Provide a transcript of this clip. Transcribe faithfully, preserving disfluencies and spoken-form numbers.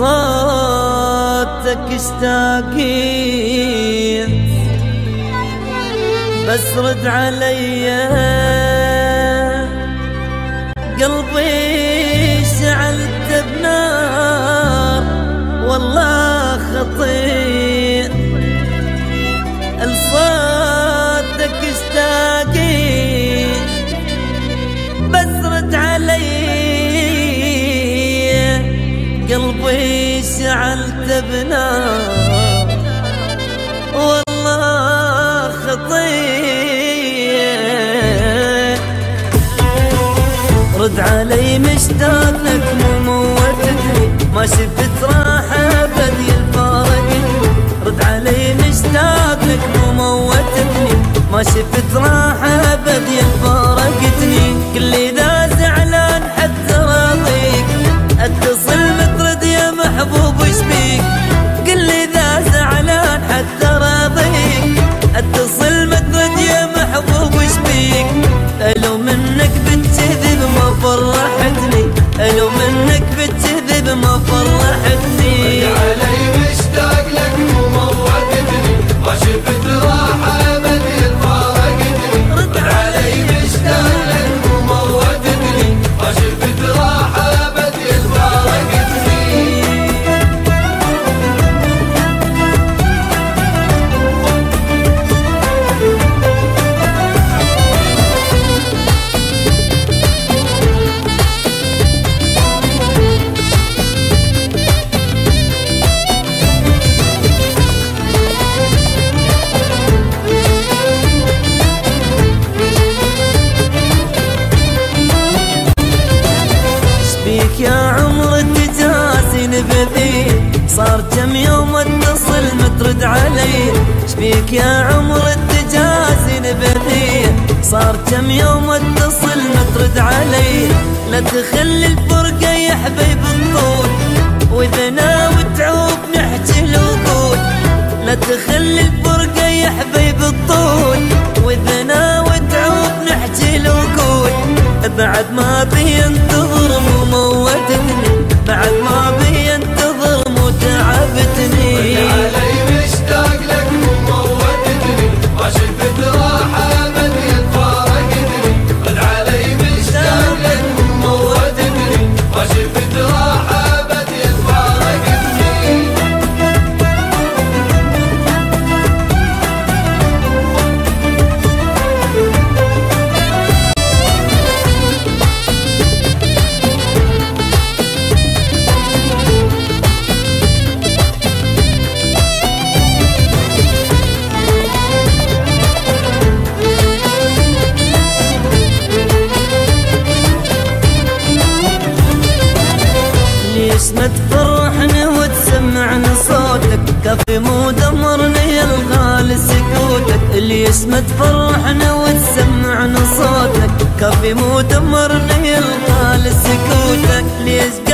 صوتك اشتاقين بس رد علي قلبي شعلت بنار والله خطير لصوتك اشتاقين بس رد علي قلبي شعلت بنار والله خطير رد علي مشتاق لك مو تدري ما شفت راحة بدي الفارق رد علي مشتاق لك مو تدري ما شفت راحة بدي الفارقتني كل إذا زعلان حتى راضيك اتصل مترد يا محبوب وش بيك كل إذا زعلان حتى راضيك اتصل مترد يا محبوب وش بيك ألو منك بتكذب ما فرحتني ألو منك بتكذب ما فرحتني رد علي مشتاق لك مو موعدتني ما شفت راحة بدي الفارقتني رد علي مشتاق لك مو موعدتني ما شفت راحة بدي الفارقتني صار كم يوم اتصل مترد علي شبيك يا عمر التجازن بذير صار كم يوم اتصل مترد علي لا تخلي الفرقة يا حبيب الطول وإذنا وتعوب نحكي الوقود لا تخلي الفرقة يا حبيب الطول وإذنا وتعوب نحكي الوقود بعد ما بينتظر مو موتني بعد ما بينتظر مو تعبتني رد علي مشتاق لك مو موتني ما شفت راحة بدي تفارقتني رد علي مشتاق لك مو موتني ما شفت راحة بدي تفارقتني ما تفرحني وتسمعني صوتك كافي مو دمرني الغالي سكوتك ليش ما تفرحني وتسمعني صوتك كافي مو دمرني الغالي سكوتك ليش